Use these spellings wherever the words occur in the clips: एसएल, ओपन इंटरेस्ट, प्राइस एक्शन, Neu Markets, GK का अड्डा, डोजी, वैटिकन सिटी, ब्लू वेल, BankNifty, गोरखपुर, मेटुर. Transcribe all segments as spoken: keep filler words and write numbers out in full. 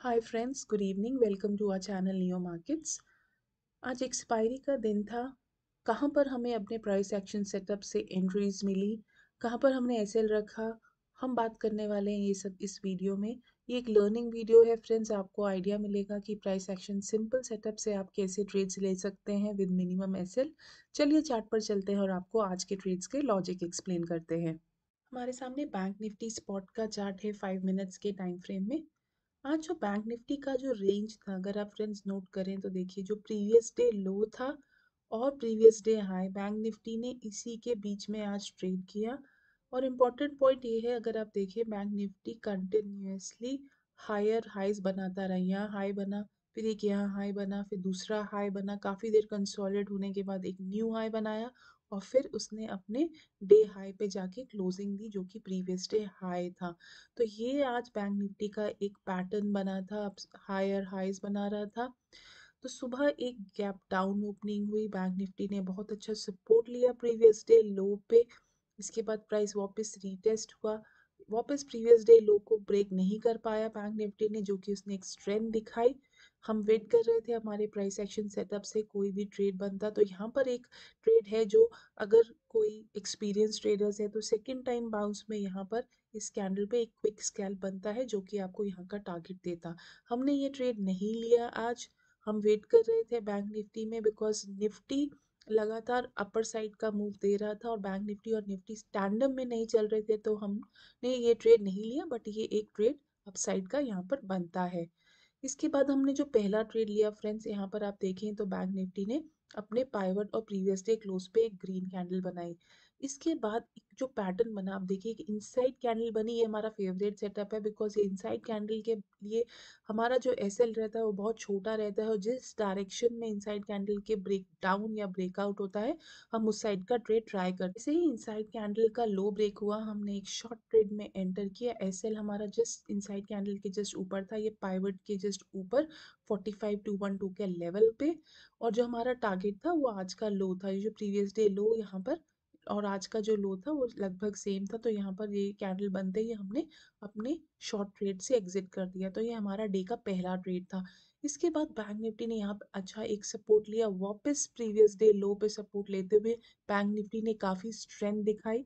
Hi friends, good evening. Welcome to our channel new markets. आज expiry का दिन था, कहाँ पर हमें अपने प्राइस एक्शन सेटअप से एंट्रीज मिली, कहाँ पर हमने एसएल रखा, हम बात करने वाले हैं ये सब इस वीडियो में। ये एक लर्निंग वीडियो है फ्रेंड्स, आपको आइडिया मिलेगा कि प्राइस एक्शन सिंपल सेटअप से आप कैसे ट्रेड्स ले सकते हैं विद मिनिमम एसएल। चलिए चार्ट पर चलते हैं और आपको आज के ट्रेड्स के लॉजिक एक्सप्लेन करते हैं। हमारे सामने बैंक निफ्टी स्पॉट का चार्ट है फाइव मिनट्स के टाइम फ्रेम में। आज जो बैंक निफ्टी का जो रेंज था, अगर आप फ्रेंड्स नोट करें तो देखिए जो प्रीवियस डे लो था और previous day high, bank Nifty ने इसी के बीच में आज ट्रेड किया। और इम्पॉर्टेंट पॉइंट ये है, अगर आप देखें bank Nifty continuously higher highs बनाता रहा। यहाँ हाई बना, फिर एक यहाँ हाई बना, फिर दूसरा हाई बना, काफ़ी देर कंसोलिडेट होने के बाद एक न्यू हाई बनाया और फिर उसने अपने डे हाई पे जाके क्लोजिंग दी जो कि प्रीवियस डे हाई था। तो ये आज बैंक निफ्टी का एक पैटर्न बना था, हायर हाईज बना रहा था। तो सुबह एक गैप डाउन ओपनिंग हुई, बैंक निफ्टी ने बहुत अच्छा सपोर्ट लिया प्रीवियस डे लो पे। इसके बाद प्राइस वापस रीटेस्ट हुआ, वापस प्रीवियस डे लो को ब्रेक नहीं कर पाया बैंक निफ्टी ने, जो कि उसने एक स्ट्रेंथ दिखाई। हम वेट कर रहे थे हमारे प्राइस एक्शन सेटअप से कोई भी ट्रेड बनता। तो यहाँ पर एक ट्रेड है जो अगर कोई एक्सपीरियंस ट्रेडर्स है तो सेकंड टाइम बाउंस में यहाँ पर इस कैंडल पे एक क्विक स्कैल्प बनता है जो कि आपको यहाँ का टारगेट देता। हमने ये ट्रेड नहीं लिया आज, हम वेट कर रहे थे बैंक निफ्टी में, बिकॉज निफ्टी लगातार अपर साइड का मूव दे रहा था और बैंक निफ्टी और निफ्टी स्टैंडअप में नहीं चल रहे थे, तो हमने ये ट्रेड नहीं लिया। बट ये एक ट्रेड अपसाइड का यहाँ पर बनता है। इसके बाद हमने जो पहला ट्रेड लिया फ्रेंड्स, यहाँ पर आप देखें तो बैंक निफ्टी ने अपने पाइवट और प्रीवियस डे क्लोज पे एक ग्रीन कैंडल बनाई। इसके बाद जो पैटर्न बना, आप देखिए कि इनसाइड कैंडल बनी। ये हमारा फेवरेट सेटअप है बिकॉज ये इनसाइड कैंडल के लिए हमारा जो एसएल रहता है वो बहुत छोटा रहता है और जिस डायरेक्शन में इनसाइड कैंडल के ब्रेक डाउन या ब्रेकआउट होता है हम उस साइड का ट्रेड ट्राई करते हैं। जैसे ही इनसाइड कैंडल का लो ब्रेक हुआ, हमने एक शॉर्ट ट्रेड में एंटर किया। एसएल हमारा जस्ट इनसाइड कैंडल के जस्ट ऊपर था, ये पाइवट के जस्ट ऊपर forty five two one two के लेवल पे। और जो हमारा टारगेट था वो आज का लो था, ये जो प्रीवियस डे लो यहाँ पर और आज का जो लो था वो लगभग सेम था। तो यहाँ पर ये कैंडल बनते ही हमने अपने शॉर्ट ट्रेड से एग्जिट कर दिया। तो ये हमारा डे का पहला ट्रेड था। इसके बाद बैंक निफ्टी ने यहाँ पर अच्छा एक सपोर्ट लिया, वापस प्रीवियस डे लो पे सपोर्ट लेते हुए बैंक निफ्टी ने काफ़ी स्ट्रेंथ दिखाई।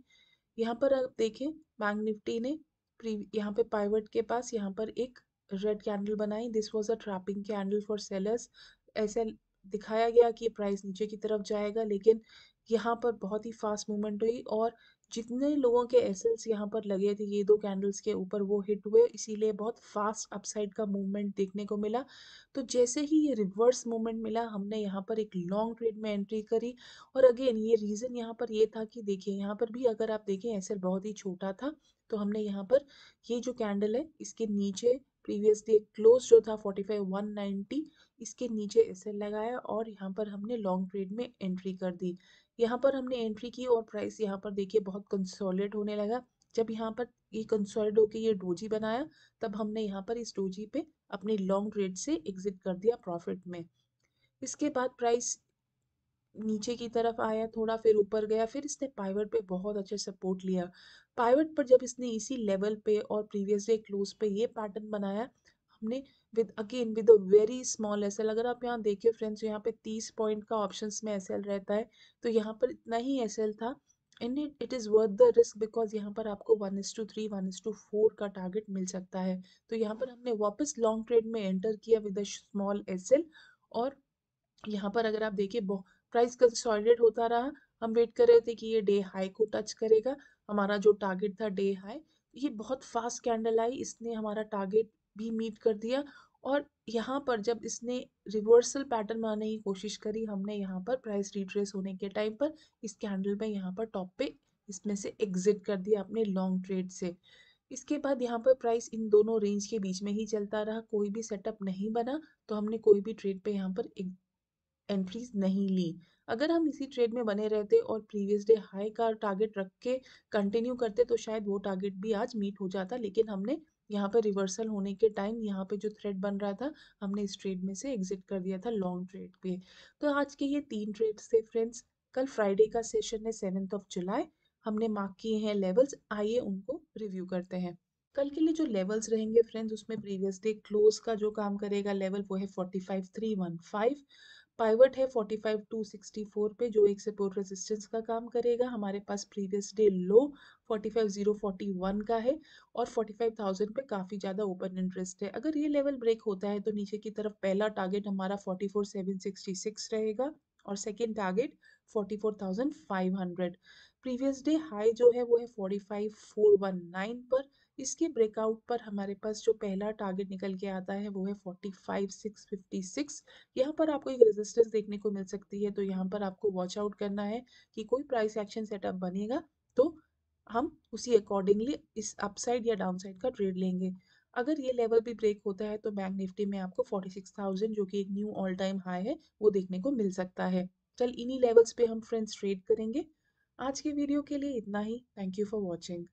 यहाँ पर आप देखें बैंक निफ्टी ने यहाँ पे पाइवट के पास यहाँ पर एक रेड कैंडल बनाई। This was a trapping candle for sellers. ऐसा दिखाया गया कि प्राइस नीचे की तरफ जाएगा, लेकिन यहाँ पर बहुत ही फास्ट मूवमेंट हुई और जितने लोगों के एसएल्स यहाँ पर लगे थे ये दो कैंडल्स के ऊपर वो हिट हुए, इसीलिए बहुत फास्ट अपसाइड का मूवमेंट देखने को मिला। तो जैसे ही ये रिवर्स मूवमेंट मिला, हमने यहाँ पर एक लॉन्ग ट्रेड में एंट्री करी। और अगेन ये रीज़न यहाँ पर ये था कि देखिए यहाँ पर भी अगर आप देखें एसएल बहुत ही छोटा था, तो हमने यहाँ पर ये जो कैंडल है इसके नीचे प्रीवियस डे क्लोज जो था फोर्टी फाइव वन नाइन्टी, इसके नीचे एसएल लगाया और यहाँ पर हमने लॉन्ग ट्रेड में एंट्री कर दी। यहाँ पर हमने एंट्री की और प्राइस यहाँ पर देखिए बहुत कंसोलिडेट होने लगा। जब यहाँ पर ये कंसोलिडेट होकर ये डोजी बनाया, तब हमने यहाँ पर इस डोजी पे अपने लॉन्ग ट्रेड से एग्जिट कर दिया प्रॉफिट में। इसके बाद प्राइस नीचे की तरफ आया थोड़ा, फिर ऊपर गया, फिर इसने पाइवट पे बहुत अच्छा सपोर्ट लिया। पाइवट पर जब इसने इसी लेवल पे और प्रीवियस डे क्लोज पे ये पैटर्न बनाया, हमने with again with a very small एसएल। अगर आप यहाँ देखिए फ्रेंड्स, यहाँ पे तीस पॉइंट का ऑप्शंस में एसएल रहता है, तो यहाँ पर इतना ही एसएल था। And it is worth the risk because यहाँ पर आपको one is to three one is to four का टारगेट मिल सकता है। तो यहाँ पर हमने वापस लॉन्ग ट्रेड में एंटर किया विद अ स्मॉल एसएल। और यहाँ पर अगर आप देखिए प्राइस कंसोलिडेट होता रहा, हम वेट कर रहे थे कि ये डे हाई को टच करेगा। हमारा जो टारगेट था डे हाई, ये बहुत फास्ट कैंडल आई, इसने हमारा टारगेट भी मीट कर दिया। और यहाँ पर जब इसने रिवर्सल पैटर्न बनाने की कोशिश करी, हमने यहाँ पर प्राइस रिट्रेस होने के टाइम पर इस कैंडल में यहाँ पर टॉप पे इसमें से एग्जिट कर दिया अपने लॉन्ग ट्रेड से। इसके बाद यहाँ पर प्राइस इन दोनों रेंज के बीच में ही चलता रहा, कोई भी सेटअप नहीं बना, तो हमने कोई भी ट्रेड पर यहाँ पर एक एंट्रीज नहीं ली। अगर हम इसी ट्रेड में बने रहते और प्रीवियस डे हाई का टारगेट रख के कंटिन्यू करते तो शायद वो टारगेट भी आज मीट हो जाता, लेकिन हमने यहाँ पे रिवर्सल होने के टाइम यहाँ पे जो थ्रेड बन रहा था, हमने इस ट्रेड में से एग्जिट कर दिया था लॉन्ग ट्रेड पे। तो आज के ये तीन ट्रेड्स थे फ्रेंड्स। कल फ्राइडे का सेशन है सेवन्थ ऑफ जुलाई, हमने मार्क किए हैं लेवल्स, आइए उनको रिव्यू करते हैं। कल के लिए जो लेवल्स रहेंगे फ्रेंड्स, उसमें प्रीवियस डे क्लोज का जो काम करेगा लेवल वो है forty five three one five, pivot है forty five two sixty four पे जो एक सपोर्ट रेजिस्टेंस का काम करेगा। हमारे पास previous day low forty five thousand forty one का है और फोर्टी फाइव थाउजेंड पे काफ़ी ज़्यादा ओपन इंटरेस्ट है। अगर ये लेवल ब्रेक होता है तो नीचे की तरफ पहला टारगेट हमारा forty four thousand seven sixty six रहेगा और second target forty four thousand five hundred. Previous day high जो है वो है forty five four one nine पर, इसके ब्रेकआउट पर हमारे पास जो पहला टारगेट निकल के आता है वो है forty five six fifty six. यहाँ पर आपको एक रेजिस्टेंस देखने को मिल सकती है, तो यहाँ पर आपको वॉच आउट करना है कि कोई प्राइस एक्शन सेटअप बनेगा तो हम उसी अकॉर्डिंगली इस अपसाइड या डाउनसाइड का ट्रेड लेंगे। अगर ये लेवल भी ब्रेक होता है तो बैंक निफ्टी में आपको फोर्टी सिक्स थाउजेंड जो कि एक न्यू ऑल टाइम हाई है वो देखने को मिल सकता है। चल इन्हीं लेवल्स पे हम फ्रेंड्स ट्रेड करेंगे। आज के वीडियो के लिए इतना ही। Thank you for watching.